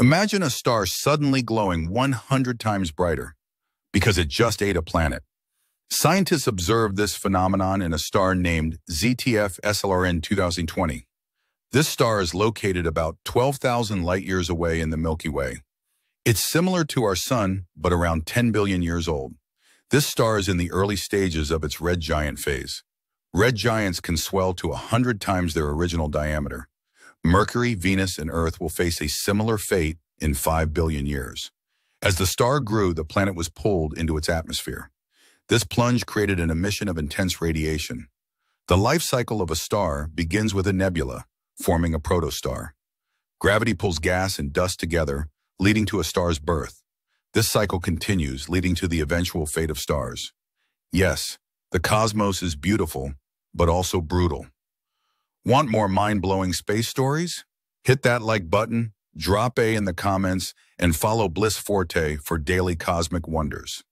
Imagine a star suddenly glowing 100 times brighter because it just ate a planet. Scientists observed this phenomenon in a star named ZTF SLRN 2020. This star is located about 12,000 light-years away in the Milky Way. It's similar to our Sun, but around 10 billion years old. This star is in the early stages of its red giant phase. Red giants can swell to 100 times their original diameter. Mercury, Venus, and Earth will face a similar fate in 5 billion years. As the star grew, the planet was pulled into its atmosphere. This plunge created an emission of intense radiation. The life cycle of a star begins with a nebula, forming a protostar. Gravity pulls gas and dust together, leading to a star's birth. This cycle continues, leading to the eventual fate of stars. Yes, the cosmos is beautiful, but also brutal. Want more mind-blowing space stories? Hit that like button, drop A in the comments, and follow Bliss Forte for daily cosmic wonders.